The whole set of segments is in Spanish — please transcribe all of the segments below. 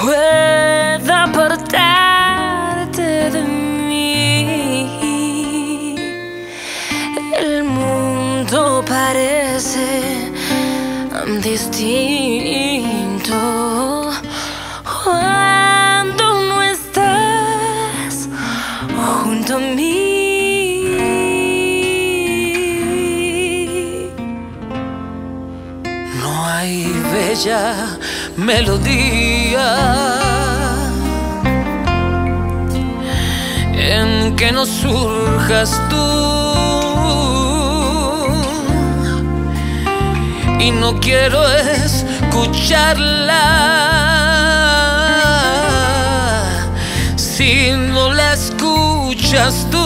pueda apartarte de mí. El mundo parece distinto cuando no estás junto a mí. No hay bella melodía en que no surjas tú, y no quiero escucharla si no la escuchas tú.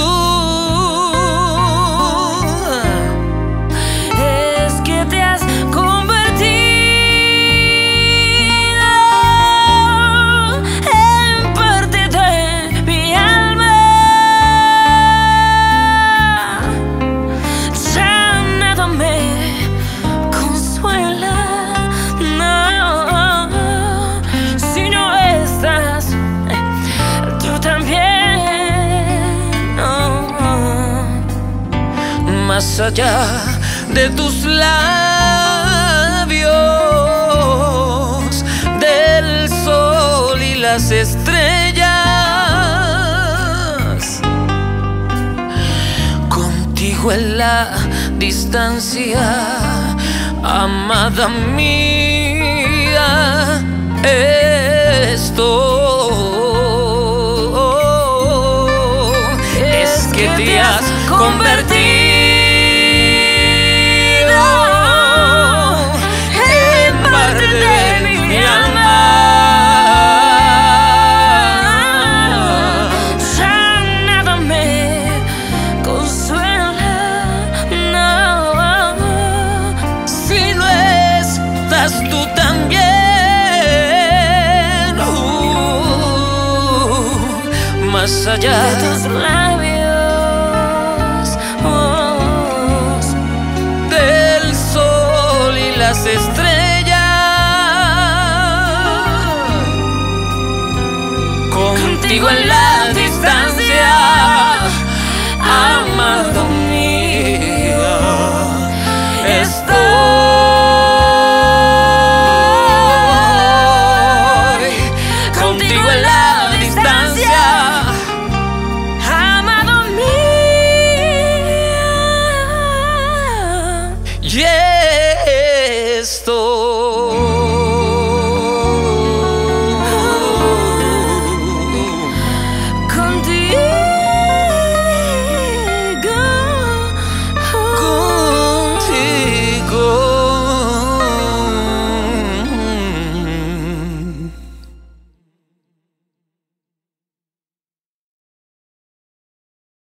Más allá de tus labios, del sol y las estrellas, contigo en la distancia, amada mía, esto es que te has convertido. Tú también, más allá de tus labios, del sol y las estrellas, contigo en la distancia, amado mío, estoy. Esto